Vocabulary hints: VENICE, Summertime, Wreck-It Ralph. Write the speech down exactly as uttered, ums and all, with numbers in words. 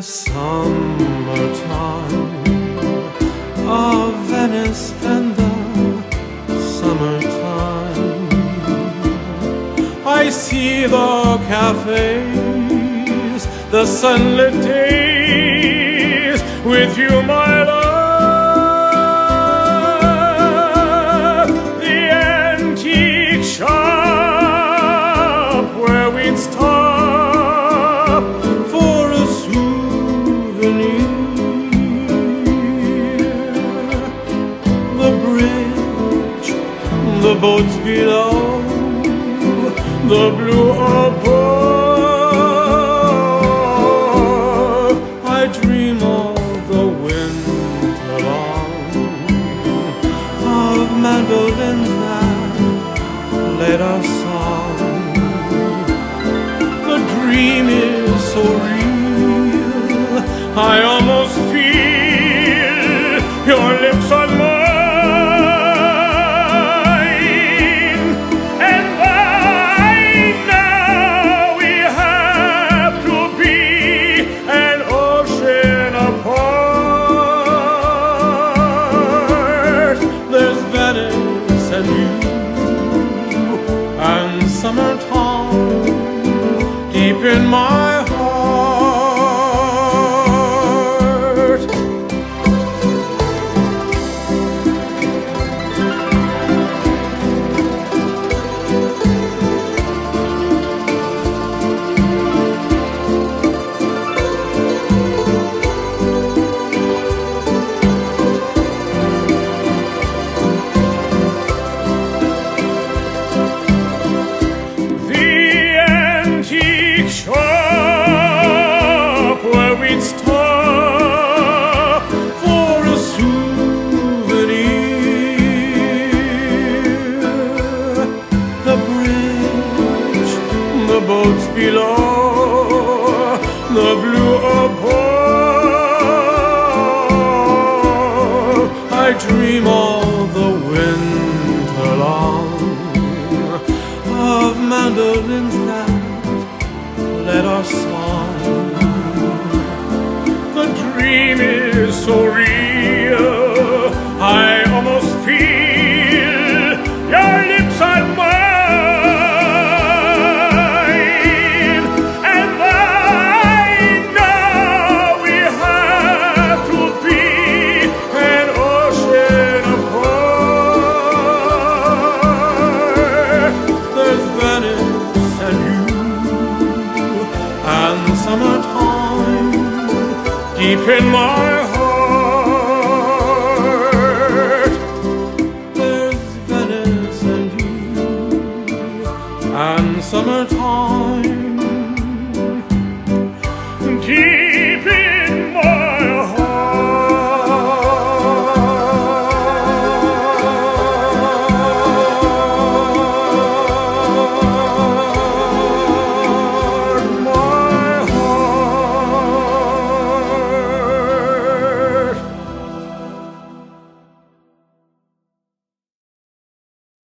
the summertime. Ah, Venice and the summertime. I see the cafes, the sunlit days, with you, my love. The boats below, the blue above, I dream all the winter long of mandolins that led our song. The dream is so real, I almost feel your lips on mine. Summertime, deep in my heart. Stop for a souvenir. The bridge, the boats below, the blue above. I dream all the winter long of mandolins that led our song. The dream is so real, I almost feel your lips on mine. And I know we have to be an ocean apart. There's Venice and you and summertime deep in my heart. There's Venice and you and summertime.